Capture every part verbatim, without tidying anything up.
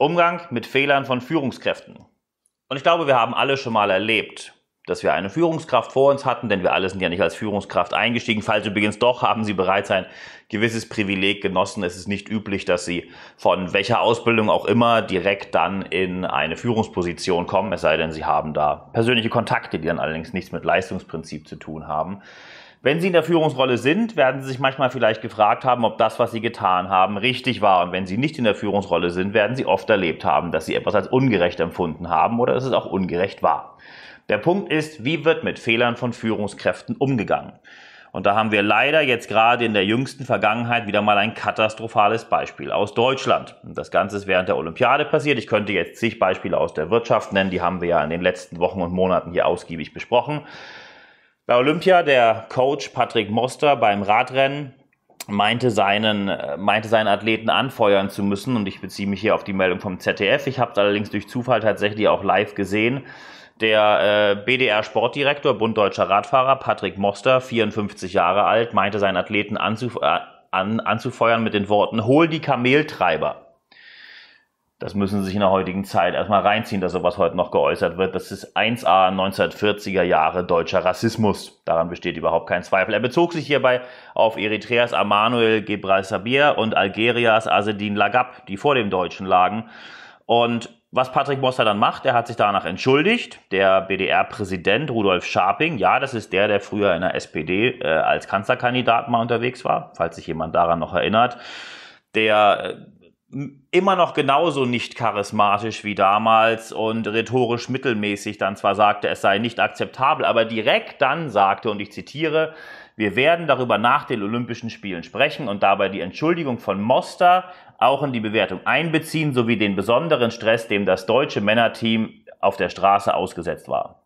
Umgang mit Fehlern von Führungskräften. Und ich glaube, wir haben alle schon mal erlebt, dass wir eine Führungskraft vor uns hatten, denn wir alle sind ja nicht als Führungskraft eingestiegen. Falls übrigens doch, haben Sie bereits ein gewisses Privileg genossen. Es ist nicht üblich, dass Sie von welcher Ausbildung auch immer direkt dann in eine Führungsposition kommen, es sei denn, Sie haben da persönliche Kontakte, die dann allerdings nichts mit Leistungsprinzip zu tun haben. Wenn Sie in der Führungsrolle sind, werden Sie sich manchmal vielleicht gefragt haben, ob das, was Sie getan haben, richtig war. Und wenn Sie nicht in der Führungsrolle sind, werden Sie oft erlebt haben, dass Sie etwas als ungerecht empfunden haben oder dass es auch ungerecht war. Der Punkt ist, wie wird mit Fehlern von Führungskräften umgegangen? Und da haben wir leider jetzt gerade in der jüngsten Vergangenheit wieder mal ein katastrophales Beispiel aus Deutschland. Und das Ganze ist während der Olympiade passiert. Ich könnte jetzt zig Beispiele aus der Wirtschaft nennen, die haben wir ja in den letzten Wochen und Monaten hier ausgiebig besprochen. Bei Olympia, der Coach Patrick Moster beim Radrennen, meinte seinen, meinte seinen Athleten anfeuern zu müssen. Und ich beziehe mich hier auf die Meldung vom Z D F. Ich habe es allerdings durch Zufall tatsächlich auch live gesehen. Der äh, B D R-Sportdirektor, Bund Deutscher Radfahrer, Patrick Moster, vierundfünfzig Jahre alt, meinte seinen Athleten anzuf- äh, an, anzufeuern mit den Worten, hol die Kameltreiber. Das müssen Sie sich in der heutigen Zeit erstmal reinziehen, dass sowas heute noch geäußert wird. Das ist eins a neunzehnhundertvierziger Jahre deutscher Rassismus. Daran besteht überhaupt kein Zweifel. Er bezog sich hierbei auf Eritreas Emmanuel Ghebrel-Sabir und Algerias Asedin Lagab, die vor dem Deutschen lagen. Und was Patrick Moster dann macht, er hat sich danach entschuldigt. Der B D R-Präsident Rudolf Scharping, ja, das ist der, der früher in der S P D äh, als Kanzlerkandidat mal unterwegs war, falls sich jemand daran noch erinnert, der äh, immer noch genauso nicht charismatisch wie damals und rhetorisch mittelmäßig dann zwar sagte, es sei nicht akzeptabel, aber direkt dann sagte, und ich zitiere, wir werden darüber nach den Olympischen Spielen sprechen und dabei die Entschuldigung von Moster auch in die Bewertung einbeziehen, sowie den besonderen Stress, dem das deutsche Männerteam auf der Straße ausgesetzt war.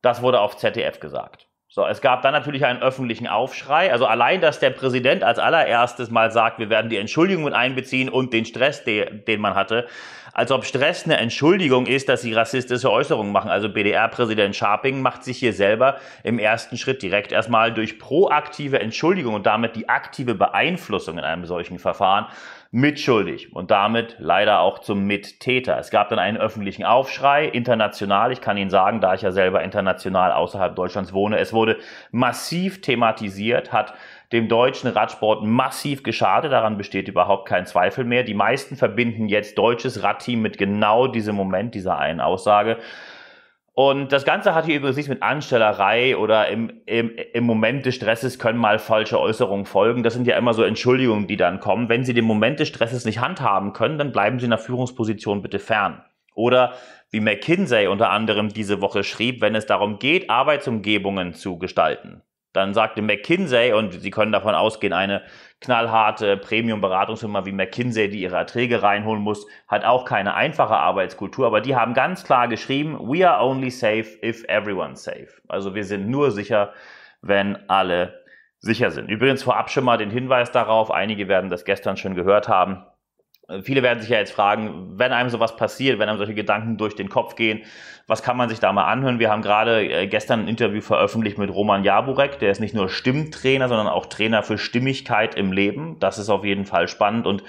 Das wurde auf Z D F gesagt. So, es gab dann natürlich einen öffentlichen Aufschrei. Also allein, dass der Präsident als allererstes mal sagt, wir werden die Entschuldigung mit einbeziehen und den Stress, den man hatte, als ob Stress eine Entschuldigung ist, dass sie rassistische Äußerungen machen. Also B D R-Präsident Scharping macht sich hier selber im ersten Schritt direkt erstmal durch proaktive Entschuldigung und damit die aktive Beeinflussung in einem solchen Verfahren mitschuldig und damit leider auch zum Mittäter. Es gab dann einen öffentlichen Aufschrei, international. Ich kann Ihnen sagen, da ich ja selber international außerhalb Deutschlands wohne, es wurde massiv thematisiert, hat dem deutschen Radsport massiv geschadet. Daran besteht überhaupt kein Zweifel mehr. Die meisten verbinden jetzt deutsches Radteam mit genau diesem Moment, dieser einen Aussage. Und das Ganze hat hier übrigens nichts mit Anstellerei oder im, im, im Moment des Stresses können mal falsche Äußerungen folgen. Das sind ja immer so Entschuldigungen, die dann kommen. Wenn Sie den Moment des Stresses nicht handhaben können, dann bleiben Sie in der Führungsposition bitte fern. Oder wie McKinsey unter anderem diese Woche schrieb, wenn es darum geht, Arbeitsumgebungen zu gestalten. Dann sagte McKinsey, und Sie können davon ausgehen, eine knallharte Premium-Beratungsfirma wie McKinsey, die ihre Erträge reinholen muss, hat auch keine einfache Arbeitskultur, aber die haben ganz klar geschrieben, we are only safe if everyone's safe. Also wir sind nur sicher, wenn alle sicher sind. Übrigens vorab schon mal den Hinweis darauf, einige werden das gestern schon gehört haben. Viele werden sich ja jetzt fragen, wenn einem sowas passiert, wenn einem solche Gedanken durch den Kopf gehen, was kann man sich da mal anhören? Wir haben gerade gestern ein Interview veröffentlicht mit Roman Jaburek, der ist nicht nur Stimmtrainer, sondern auch Trainer für Stimmigkeit im Leben. Das ist auf jeden Fall spannend. Und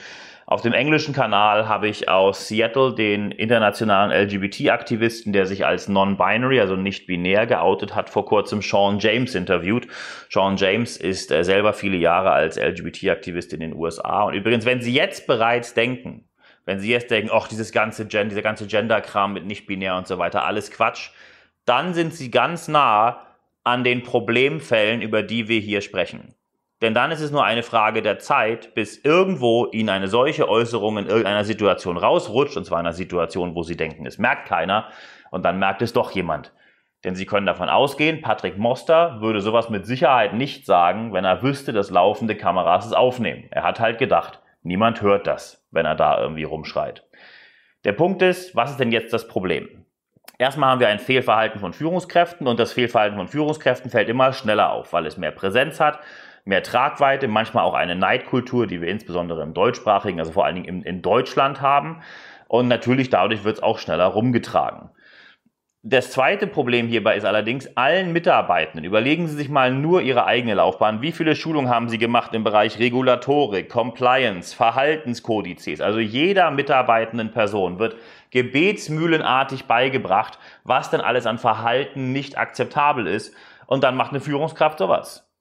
auf dem englischen Kanal habe ich aus Seattle den internationalen L G B T-Aktivisten, der sich als non-binary, also nicht binär geoutet hat, vor kurzem Sean James interviewt. Sean James ist selber viele Jahre als L G B T-Aktivist in den U S A. Und übrigens, wenn Sie jetzt bereits denken, wenn Sie jetzt denken, ach, dieses ganze Gen, dieser ganze Gender-Kram mit nicht binär und so weiter, alles Quatsch, dann sind Sie ganz nah an den Problemfällen, über die wir hier sprechen. Denn dann ist es nur eine Frage der Zeit, bis irgendwo Ihnen eine solche Äußerung in irgendeiner Situation rausrutscht, und zwar in einer Situation, wo Sie denken, es merkt keiner, und dann merkt es doch jemand. Denn Sie können davon ausgehen, Patrick Moster würde sowas mit Sicherheit nicht sagen, wenn er wüsste, dass laufende Kameras es aufnehmen. Er hat halt gedacht, niemand hört das, wenn er da irgendwie rumschreit. Der Punkt ist, was ist denn jetzt das Problem? Erstmal haben wir ein Fehlverhalten von Führungskräften, und das Fehlverhalten von Führungskräften fällt immer schneller auf, weil es mehr Präsenz hat, mehr Tragweite, manchmal auch eine Neidkultur, die wir insbesondere im deutschsprachigen, also vor allen Dingen in, in Deutschland haben. Und natürlich dadurch wird es auch schneller rumgetragen. Das zweite Problem hierbei ist allerdings, allen Mitarbeitenden, überlegen Sie sich mal nur Ihre eigene Laufbahn, wie viele Schulungen haben Sie gemacht im Bereich Regulatorik, Compliance, Verhaltenskodizes, also jeder mitarbeitenden Person wird gebetsmühlenartig beigebracht, was denn alles an Verhalten nicht akzeptabel ist, und dann macht eine Führungskraft sowas.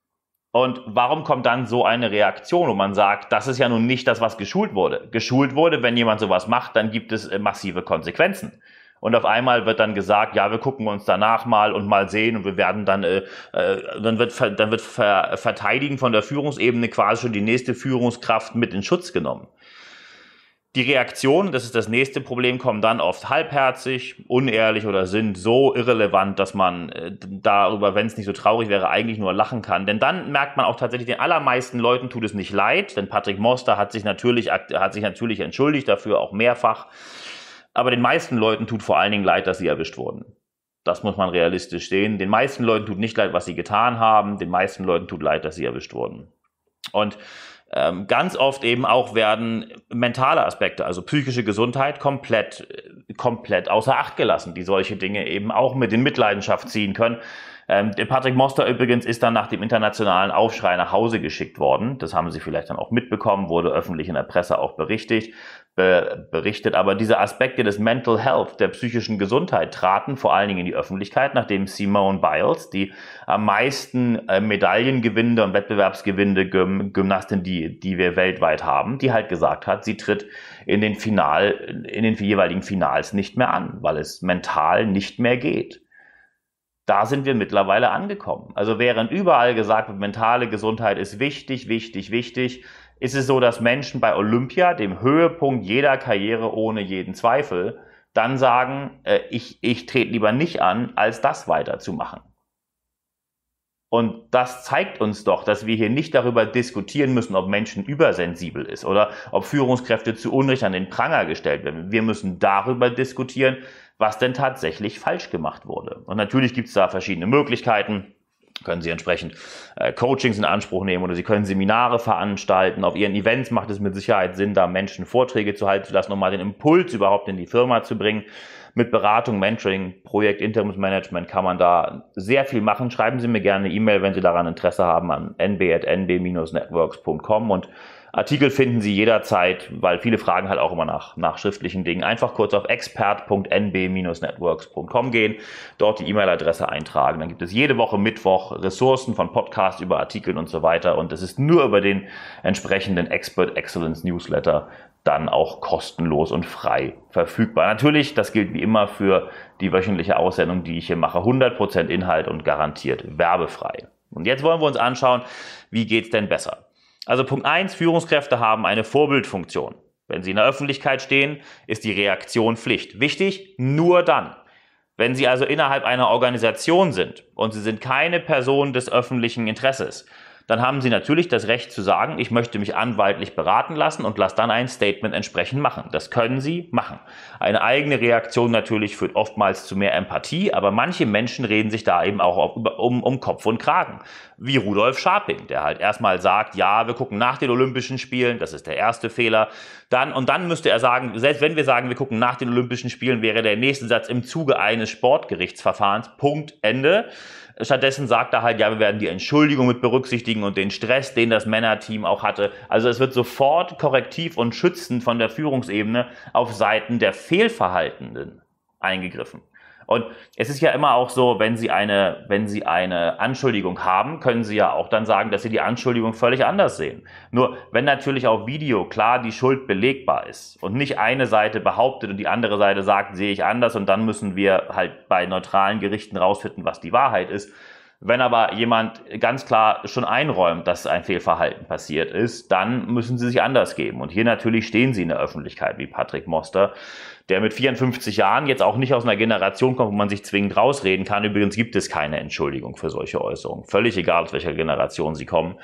Und warum kommt dann so eine Reaktion, wo man sagt, das ist ja nun nicht das, was geschult wurde. Geschult wurde, wenn jemand sowas macht, dann gibt es massive Konsequenzen. Und auf einmal wird dann gesagt, ja, wir gucken uns danach mal und mal sehen und wir werden dann, äh, äh, dann wird, dann wird ver, verteidigen von der Führungsebene quasi schon die nächste Führungskraft mit in Schutz genommen. Die Reaktionen, das ist das nächste Problem, kommen dann oft halbherzig, unehrlich oder sind so irrelevant, dass man darüber, wenn es nicht so traurig wäre, eigentlich nur lachen kann. Denn dann merkt man auch tatsächlich, den allermeisten Leuten tut es nicht leid, denn Patrick Moster hat sich natürlich, hat sich natürlich entschuldigt dafür, auch mehrfach. Aber den meisten Leuten tut vor allen Dingen leid, dass sie erwischt wurden. Das muss man realistisch sehen. Den meisten Leuten tut nicht leid, was sie getan haben. Den meisten Leuten tut leid, dass sie erwischt wurden. Und ganz oft eben auch werden mentale Aspekte, also psychische Gesundheit, komplett, komplett außer Acht gelassen, die solche Dinge eben auch mit in Mitleidenschaft ziehen können. Ähm, der Patrick Moster übrigens ist dann nach dem internationalen Aufschrei nach Hause geschickt worden. Das haben Sie vielleicht dann auch mitbekommen, wurde öffentlich in der Presse auch berichtigt, be berichtet. Aber diese Aspekte des Mental Health, der psychischen Gesundheit, traten vor allen Dingen in die Öffentlichkeit, nachdem Simone Biles, die am meisten äh, Medaillengewinnende und Wettbewerbsgewinnende Gym Gymnastin, die, die wir weltweit haben, die halt gesagt hat, sie tritt in den, Final, in den jeweiligen Finals nicht mehr an, weil es mental nicht mehr geht. Da sind wir mittlerweile angekommen. Also während überall gesagt wird, mentale Gesundheit ist wichtig, wichtig, wichtig, ist es so, dass Menschen bei Olympia, dem Höhepunkt jeder Karriere ohne jeden Zweifel, dann sagen, äh, ich, ich trete lieber nicht an, als das weiterzumachen. Und das zeigt uns doch, dass wir hier nicht darüber diskutieren müssen, ob Menschen übersensibel ist oder ob Führungskräfte zu Unrecht an den Pranger gestellt werden. Wir müssen darüber diskutieren, was denn tatsächlich falsch gemacht wurde. Und natürlich gibt es da verschiedene Möglichkeiten. Können Sie entsprechend äh, Coachings in Anspruch nehmen oder Sie können Seminare veranstalten. Auf Ihren Events macht es mit Sicherheit Sinn, da Menschen Vorträge zu halten, zu lassen, um mal den Impuls überhaupt in die Firma zu bringen. Mit Beratung, Mentoring, Projekt Interimsmanagement kann man da sehr viel machen. Schreiben Sie mir gerne eine E-Mail, wenn Sie daran Interesse haben, an N B at N B Networks Punkt com, und Artikel finden Sie jederzeit, weil viele fragen halt auch immer nach, nach schriftlichen Dingen. Einfach kurz auf expert punkt N B Networks Punkt com gehen, dort die E-Mail-Adresse eintragen. Dann gibt es jede Woche Mittwoch Ressourcen von Podcasts über Artikeln und so weiter. Und es ist nur über den entsprechenden Expert Excellence Newsletter dann auch kostenlos und frei verfügbar. Natürlich, das gilt wie immer für die wöchentliche Aussendung, die ich hier mache. hundert Prozent Inhalt und garantiert werbefrei. Und jetzt wollen wir uns anschauen, wie geht's denn besser? Also Punkt eins, Führungskräfte haben eine Vorbildfunktion. Wenn sie in der Öffentlichkeit stehen, ist die Reaktion Pflicht. Wichtig, nur dann. Wenn Sie also innerhalb einer Organisation sind und Sie sind keine Person des öffentlichen Interesses, dann haben Sie natürlich das Recht zu sagen, ich möchte mich anwaltlich beraten lassen, und lasse dann ein Statement entsprechend machen. Das können Sie machen. Eine eigene Reaktion natürlich führt oftmals zu mehr Empathie, aber manche Menschen reden sich da eben auch um, um Kopf und Kragen. Wie Rudolf Scharping, der halt erstmal sagt, ja, wir gucken nach den Olympischen Spielen, das ist der erste Fehler. Dann, und dann müsste er sagen, selbst wenn wir sagen, wir gucken nach den Olympischen Spielen, wäre der nächste Satz im Zuge eines Sportgerichtsverfahrens, Punkt, Ende. Stattdessen sagt er halt, ja, wir werden die Entschuldigung mit berücksichtigen und den Stress, den das Männerteam auch hatte. Also es wird sofort korrektiv und schützend von der Führungsebene auf Seiten der Fehlverhaltenden eingegriffen. Und es ist ja immer auch so, wenn Sie eine, wenn Sie eine Anschuldigung haben, können Sie ja auch dann sagen, dass Sie die Anschuldigung völlig anders sehen. Nur wenn natürlich auf Video klar die Schuld belegbar ist und nicht eine Seite behauptet und die andere Seite sagt, sehe ich anders, und dann müssen wir halt bei neutralen Gerichten rausfinden, was die Wahrheit ist. Wenn aber jemand ganz klar schon einräumt, dass ein Fehlverhalten passiert ist, dann müssen Sie sich anders geben. Und hier natürlich stehen Sie in der Öffentlichkeit wie Patrick Moster, der mit vierundfünfzig Jahren jetzt auch nicht aus einer Generation kommt, wo man sich zwingend rausreden kann. Übrigens gibt es keine Entschuldigung für solche Äußerungen. Völlig egal, aus welcher Generation Sie kommen.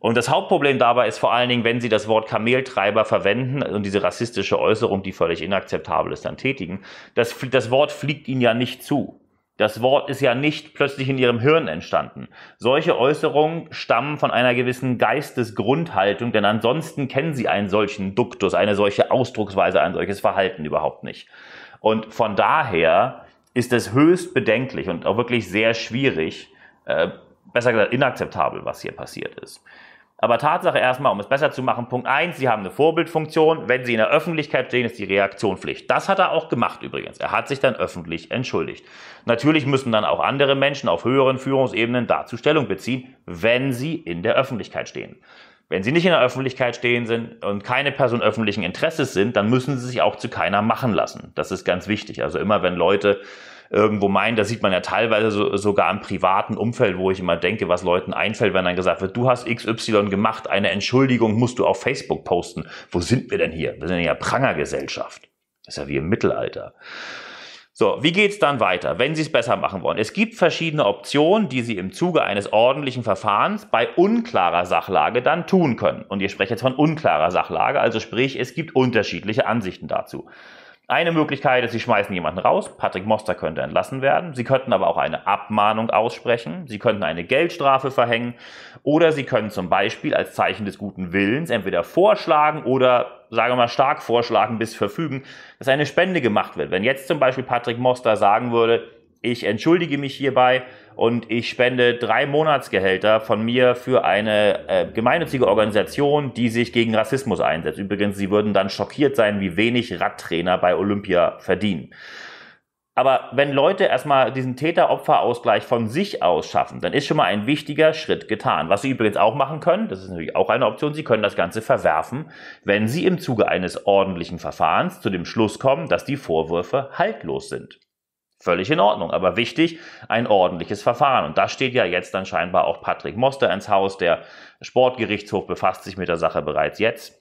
Und das Hauptproblem dabei ist vor allen Dingen, wenn Sie das Wort Kameltreiber verwenden und diese rassistische Äußerung, die völlig inakzeptabel ist, dann tätigen. Das, das Wort fliegt Ihnen ja nicht zu. Das Wort ist ja nicht plötzlich in Ihrem Hirn entstanden. Solche Äußerungen stammen von einer gewissen Geistesgrundhaltung, denn ansonsten kennen Sie einen solchen Duktus, eine solche Ausdrucksweise, ein solches Verhalten überhaupt nicht. Und von daher ist das höchst bedenklich und auch wirklich sehr schwierig, äh, besser gesagt inakzeptabel, was hier passiert ist. Aber Tatsache erstmal, um es besser zu machen, Punkt eins, Sie haben eine Vorbildfunktion. Wenn Sie in der Öffentlichkeit stehen, ist die Reaktion Pflicht. Das hat er auch gemacht übrigens. Er hat sich dann öffentlich entschuldigt. Natürlich müssen dann auch andere Menschen auf höheren Führungsebenen dazu Stellung beziehen, wenn sie in der Öffentlichkeit stehen. Wenn Sie nicht in der Öffentlichkeit stehen sind und keine Person öffentlichen Interesses sind, dann müssen Sie sich auch zu keiner machen lassen. Das ist ganz wichtig. Also immer, wenn Leute irgendwo meinen, das sieht man ja teilweise so, sogar im privaten Umfeld, wo ich immer denke, was Leuten einfällt, wenn dann gesagt wird, du hast X Y gemacht, eine Entschuldigung musst du auf Facebook posten. Wo sind wir denn hier? Wir sind in der Prangergesellschaft. Das ist ja wie im Mittelalter. So, wie geht's dann weiter, wenn Sie es besser machen wollen? Es gibt verschiedene Optionen, die Sie im Zuge eines ordentlichen Verfahrens bei unklarer Sachlage dann tun können. Und ich spreche jetzt von unklarer Sachlage, also sprich, es gibt unterschiedliche Ansichten dazu. Eine Möglichkeit ist, Sie schmeißen jemanden raus. Patrick Moster könnte entlassen werden. Sie könnten aber auch eine Abmahnung aussprechen. Sie könnten eine Geldstrafe verhängen. Oder Sie können zum Beispiel als Zeichen des guten Willens entweder vorschlagen oder, sagen wir mal, stark vorschlagen bis verfügen, dass eine Spende gemacht wird. Wenn jetzt zum Beispiel Patrick Moster sagen würde, ich entschuldige mich hierbei und ich spende drei Monatsgehälter von mir für eine äh, gemeinnützige Organisation, die sich gegen Rassismus einsetzt. Übrigens, Sie würden dann schockiert sein, wie wenig Radtrainer bei Olympia verdienen. Aber wenn Leute erstmal diesen Täter-Opfer-Ausgleich von sich aus schaffen, dann ist schon mal ein wichtiger Schritt getan. Was Sie übrigens auch machen können, das ist natürlich auch eine Option, Sie können das Ganze verwerfen, wenn Sie im Zuge eines ordentlichen Verfahrens zu dem Schluss kommen, dass die Vorwürfe haltlos sind. Völlig in Ordnung, aber wichtig, ein ordentliches Verfahren. Und das steht ja jetzt dann scheinbar auch Patrick Moster ins Haus. Der Sportgerichtshof befasst sich mit der Sache bereits jetzt.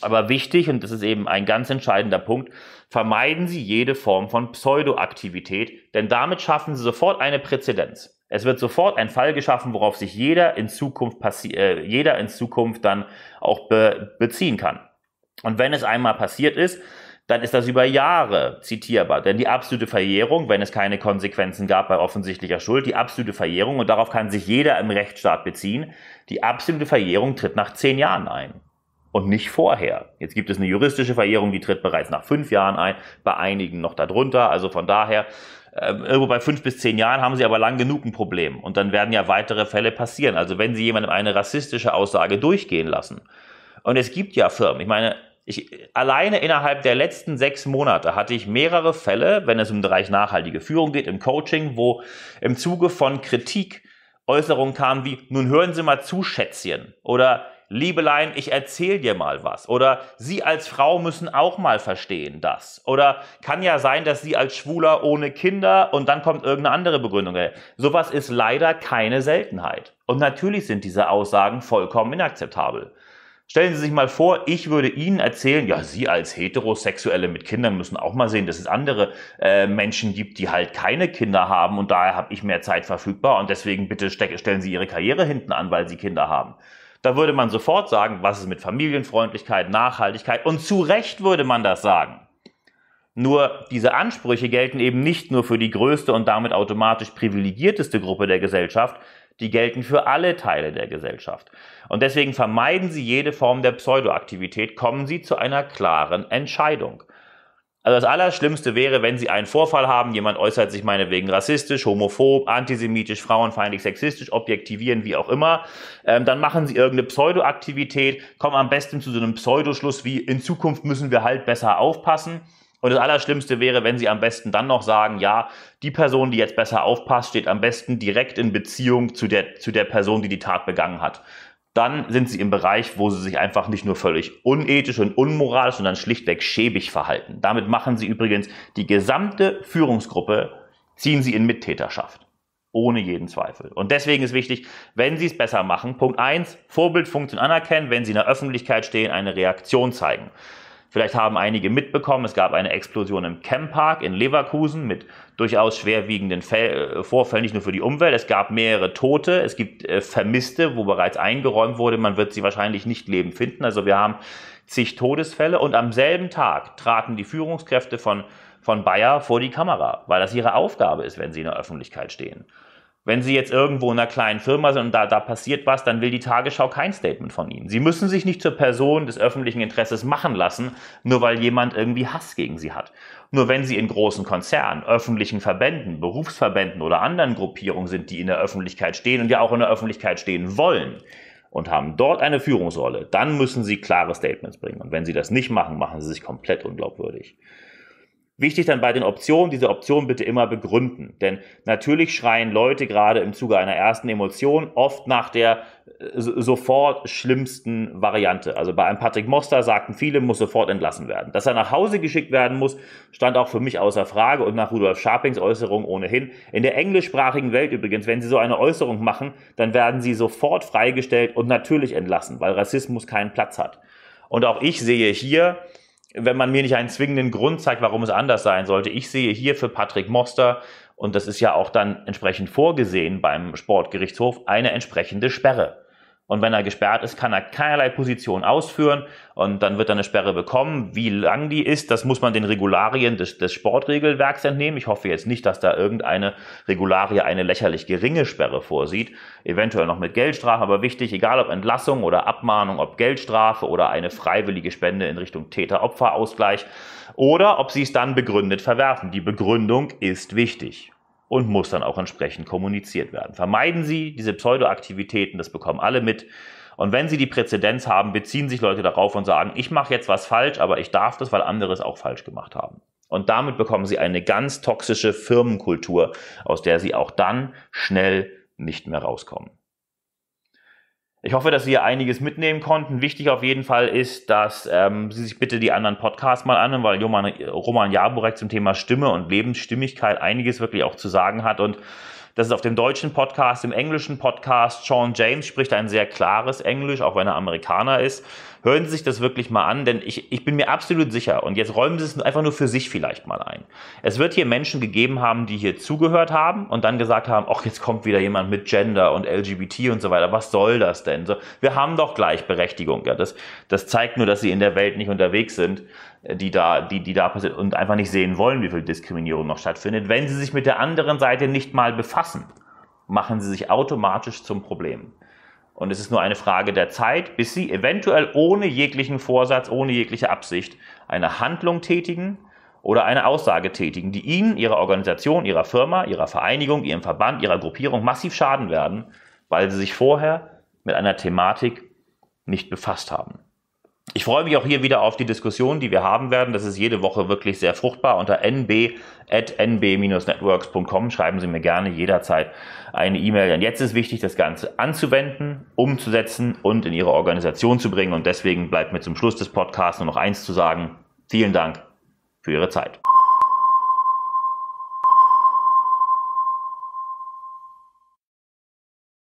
Aber wichtig, und das ist eben ein ganz entscheidender Punkt, vermeiden Sie jede Form von Pseudoaktivität, denn damit schaffen Sie sofort eine Präzedenz. Es wird sofort ein Fall geschaffen, worauf sich jeder in Zukunft, passi- äh, jeder in Zukunft dann auch be- beziehen kann. Und wenn es einmal passiert ist, dann ist das über Jahre zitierbar. Denn die absolute Verjährung, wenn es keine Konsequenzen gab bei offensichtlicher Schuld, die absolute Verjährung, und darauf kann sich jeder im Rechtsstaat beziehen, die absolute Verjährung tritt nach zehn Jahren ein und nicht vorher. Jetzt gibt es eine juristische Verjährung, die tritt bereits nach fünf Jahren ein, bei einigen noch darunter. Also von daher, irgendwo bei fünf bis zehn Jahren haben Sie aber lang genug ein Problem. Und dann werden ja weitere Fälle passieren. Also wenn Sie jemandem eine rassistische Aussage durchgehen lassen. Und es gibt ja Firmen, ich meine, Ich, alleine innerhalb der letzten sechs Monate hatte ich mehrere Fälle, wenn es um den Bereich nachhaltige Führung geht, im Coaching, wo im Zuge von Kritik Äußerungen kamen wie, nun hören Sie mal zu, Schätzchen, oder Liebelein, ich erzähl dir mal was, oder Sie als Frau müssen auch mal verstehen das, oder kann ja sein, dass Sie als Schwuler ohne Kinder, und dann kommt irgendeine andere Begründung. Sowas ist leider keine Seltenheit. Und natürlich sind diese Aussagen vollkommen inakzeptabel. Stellen Sie sich mal vor, ich würde Ihnen erzählen, ja, Sie als Heterosexuelle mit Kindern müssen auch mal sehen, dass es andere äh, Menschen gibt, die halt keine Kinder haben, und daher habe ich mehr Zeit verfügbar und deswegen bitte ste- stellen Sie Ihre Karriere hinten an, weil Sie Kinder haben. Da würde man sofort sagen, was ist mit Familienfreundlichkeit, Nachhaltigkeit, und zu Recht würde man das sagen. Nur diese Ansprüche gelten eben nicht nur für die größte und damit automatisch privilegierteste Gruppe der Gesellschaft, die gelten für alle Teile der Gesellschaft. Und deswegen vermeiden Sie jede Form der Pseudoaktivität, kommen Sie zu einer klaren Entscheidung. Also das Allerschlimmste wäre, wenn Sie einen Vorfall haben, jemand äußert sich meinetwegen rassistisch, homophob, antisemitisch, frauenfeindlich, sexistisch, objektivieren, wie auch immer, ähm, dann machen Sie irgendeine Pseudoaktivität, kommen am besten zu so einem Pseudoschluss wie, in Zukunft müssen wir halt besser aufpassen. Und das Allerschlimmste wäre, wenn Sie am besten dann noch sagen, ja, die Person, die jetzt besser aufpasst, steht am besten direkt in Beziehung zu der, zu der Person, die die Tat begangen hat. Dann sind Sie im Bereich, wo Sie sich einfach nicht nur völlig unethisch und unmoralisch, sondern schlichtweg schäbig verhalten. Damit machen Sie übrigens die gesamte Führungsgruppe, ziehen Sie in Mittäterschaft. Ohne jeden Zweifel. Und deswegen ist wichtig, wenn Sie es besser machen, Punkt eins, Vorbildfunktion anerkennen, wenn Sie in der Öffentlichkeit stehen, eine Reaktion zeigen. Vielleicht haben einige mitbekommen, es gab eine Explosion im Chempark in Leverkusen mit durchaus schwerwiegenden Vorfällen, nicht nur für die Umwelt. Es gab mehrere Tote, es gibt Vermisste, wo bereits eingeräumt wurde, man wird sie wahrscheinlich nicht lebend finden. Also wir haben zig Todesfälle, und am selben Tag traten die Führungskräfte von, von Bayer vor die Kamera, weil das ihre Aufgabe ist, wenn sie in der Öffentlichkeit stehen. Wenn Sie jetzt irgendwo in einer kleinen Firma sind und da, da passiert was, dann will die Tagesschau kein Statement von Ihnen. Sie müssen sich nicht zur Person des öffentlichen Interesses machen lassen, nur weil jemand irgendwie Hass gegen Sie hat. Nur wenn Sie in großen Konzernen, öffentlichen Verbänden, Berufsverbänden oder anderen Gruppierungen sind, die in der Öffentlichkeit stehen und ja auch in der Öffentlichkeit stehen wollen und haben dort eine Führungsrolle, dann müssen Sie klare Statements bringen. Und wenn Sie das nicht machen, machen Sie sich komplett unglaubwürdig. Wichtig dann bei den Optionen, diese Optionen bitte immer begründen, denn natürlich schreien Leute gerade im Zuge einer ersten Emotion oft nach der sofort schlimmsten Variante. Also bei einem Patrick Moster sagten viele, muss sofort entlassen werden. Dass er nach Hause geschickt werden muss, stand auch für mich außer Frage und nach Rudolf Scharpings Äußerung ohnehin. In der englischsprachigen Welt übrigens, wenn Sie so eine Äußerung machen, dann werden Sie sofort freigestellt und natürlich entlassen, weil Rassismus keinen Platz hat. Und auch ich sehe hier, wenn man mir nicht einen zwingenden Grund zeigt, warum es anders sein sollte. Ich sehe hier für Patrick Moster, und das ist ja auch dann entsprechend vorgesehen beim Sportgerichtshof, eine entsprechende Sperre. Und wenn er gesperrt ist, kann er keinerlei Position ausführen und dann wird er eine Sperre bekommen. Wie lang die ist, das muss man den Regularien des, des Sportregelwerks entnehmen. Ich hoffe jetzt nicht, dass da irgendeine Regularie eine lächerlich geringe Sperre vorsieht, eventuell noch mit Geldstrafe, aber wichtig, egal ob Entlassung oder Abmahnung, ob Geldstrafe oder eine freiwillige Spende in Richtung Täter-Opfer-Ausgleich oder ob sie es dann begründet verwerfen. Die Begründung ist wichtig und muss dann auch entsprechend kommuniziert werden. Vermeiden Sie diese Pseudoaktivitäten, das bekommen alle mit. Und wenn Sie die Präzedenz haben, beziehen sich Leute darauf und sagen, ich mache jetzt was falsch, aber ich darf das, weil andere es auch falsch gemacht haben. Und damit bekommen Sie eine ganz toxische Firmenkultur, aus der Sie auch dann schnell nicht mehr rauskommen. Ich hoffe, dass Sie hier einiges mitnehmen konnten. Wichtig auf jeden Fall ist, dass ähm, Sie sich bitte die anderen Podcasts mal anhören, weil Roman Jaburek zum Thema Stimme und Lebensstimmigkeit einiges wirklich auch zu sagen hat. Und das ist auf dem deutschen Podcast, im englischen Podcast. Sean James spricht ein sehr klares Englisch, auch wenn er Amerikaner ist. Hören Sie sich das wirklich mal an, denn ich, ich bin mir absolut sicher, und jetzt räumen Sie es einfach nur für sich vielleicht mal ein. Es wird hier Menschen gegeben haben, die hier zugehört haben und dann gesagt haben, ach, jetzt kommt wieder jemand mit Gender und L G B T und so weiter, was soll das denn? So, wir haben doch Gleichberechtigung. Ja, das, das zeigt nur, dass sie in der Welt nicht unterwegs sind, die da, die, die da passiert und einfach nicht sehen wollen, wie viel Diskriminierung noch stattfindet. Wenn Sie sich mit der anderen Seite nicht mal befassen, machen Sie sich automatisch zum Problem. Und es ist nur eine Frage der Zeit, bis Sie eventuell ohne jeglichen Vorsatz, ohne jegliche Absicht eine Handlung tätigen oder eine Aussage tätigen, die Ihnen, Ihrer Organisation, Ihrer Firma, Ihrer Vereinigung, Ihrem Verband, Ihrer Gruppierung massiv schaden werden, weil Sie sich vorher mit einer Thematik nicht befasst haben. Ich freue mich auch hier wieder auf die Diskussion, die wir haben werden. Das ist jede Woche wirklich sehr fruchtbar. Unter N B at N B Bindestrich Networks Punkt com schreiben Sie mir gerne jederzeit eine E-Mail. Denn jetzt ist wichtig, das Ganze anzuwenden, umzusetzen und in Ihre Organisation zu bringen. Und deswegen bleibt mir zum Schluss des Podcasts nur noch eins zu sagen. Vielen Dank für Ihre Zeit.